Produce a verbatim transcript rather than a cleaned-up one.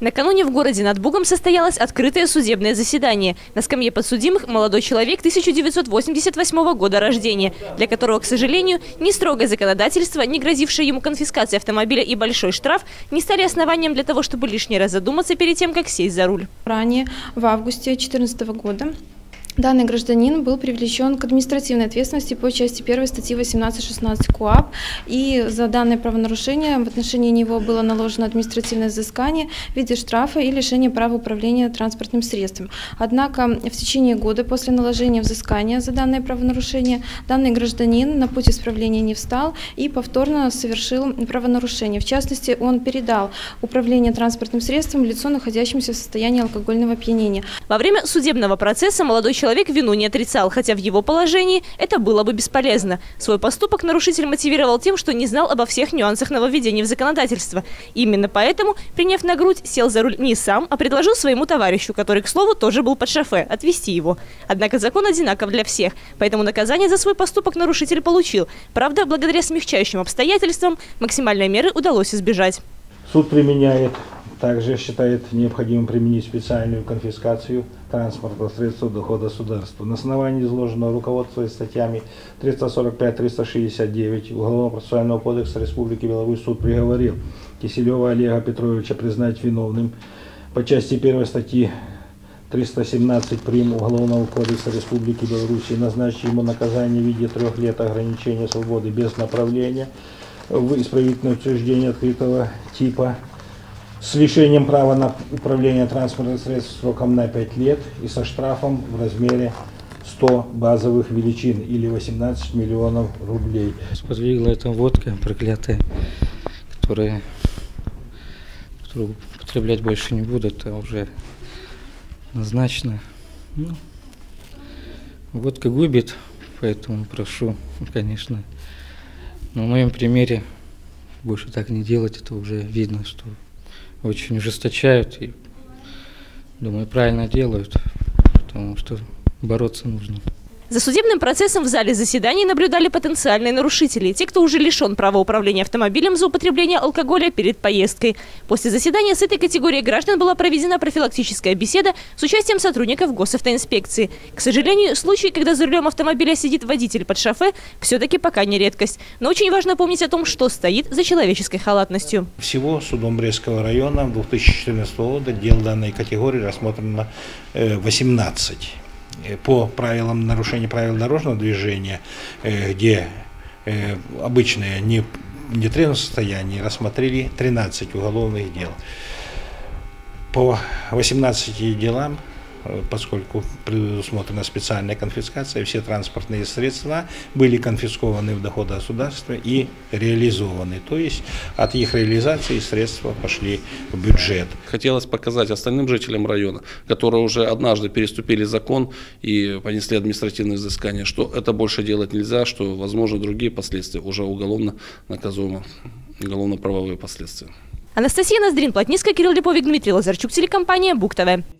Накануне в городе над Бугом состоялось открытое судебное заседание. На скамье подсудимых молодой человек тысяча девятьсот восемьдесят восьмого года рождения, для которого, к сожалению, ни строгое законодательство, ни грозившая ему конфискация автомобиля и большой штраф не стали основанием для того, чтобы лишний раз задуматься перед тем, как сесть за руль. Ранее, в августе две тысячи четырнадцатого года, данный гражданин был привлечен к административной ответственности по части первой статьи восемнадцать шестнадцать КУАП, и за данное правонарушение в отношении него было наложено административное взыскание в виде штрафа и лишения права управления транспортным средством. Однако в течение года после наложения взыскания за данное правонарушение данный гражданин на путь исправления не встал и повторно совершил правонарушение. В частности, он передал управление транспортным средством лицу, находящемуся в состоянии алкогольного опьянения. Во время судебного процесса молодой человек Человек вину не отрицал, хотя в его положении это было бы бесполезно. Свой поступок нарушитель мотивировал тем, что не знал обо всех нюансах нововведений в законодательство. Именно поэтому, приняв на грудь, сел за руль не сам, а предложил своему товарищу, который, к слову, тоже был под шофе, отвезти его. Однако закон одинаков для всех, поэтому наказание за свой поступок нарушитель получил. Правда, благодаря смягчающим обстоятельствам максимальной меры удалось избежать. Суд применяет... Также считает необходимым применить специальную конфискацию транспортного средства дохода государства. На основании изложенного руководствуясь статьями триста сорок пять — триста шестьдесят девять Уголовного процессуального кодекса Республики Беларусь суд приговорил Киселева Олега Петровича признать виновным по части первой статьи триста семнадцать прим. Уголовного кодекса Республики Беларусь и назначить ему наказание в виде трех лет ограничения свободы без направления в исправительное учреждение открытого типа с лишением права на управление транспортным средством сроком на пять лет и со штрафом в размере ста базовых величин или восемнадцати миллионов рублей. Сподвигла эта водка проклятая, которая, которую употреблять больше не буду, это уже назначено. Ну, водка губит, поэтому прошу, конечно, на моем примере больше так не делать, это уже видно, что... Очень ужесточают и, думаю, правильно делают, потому что бороться нужно. За судебным процессом в зале заседаний наблюдали потенциальные нарушители, те, кто уже лишен права управления автомобилем за употребление алкоголя перед поездкой. После заседания с этой категорией граждан была проведена профилактическая беседа с участием сотрудников госавтоинспекции. К сожалению, случаи, когда за рулем автомобиля сидит водитель под шофе, все-таки пока не редкость. Но очень важно помнить о том, что стоит за человеческой халатностью. Всего судом Брестского района в две тысячи четырнадцатом году дел данной категории рассмотрено восемнадцать. По правилам нарушения правил дорожного движения, где обычное не нетрезвом состоянии, рассмотрели тринадцать уголовных дел. По восемнадцати делам, поскольку предусмотрена специальная конфискация, все транспортные средства были конфискованы в доходы государства и реализованы. То есть от их реализации средства пошли в бюджет. Хотелось показать остальным жителям района, которые уже однажды переступили закон и понесли административное взыскание, что это больше делать нельзя, что, возможно, другие последствия уже уголовно наказуемы, уголовно-правовые последствия. Анастасия Ноздрин-Плотницкая, Кирилл Липовик, Дмитрий Лазарчук, телекомпания Буг-ТВ.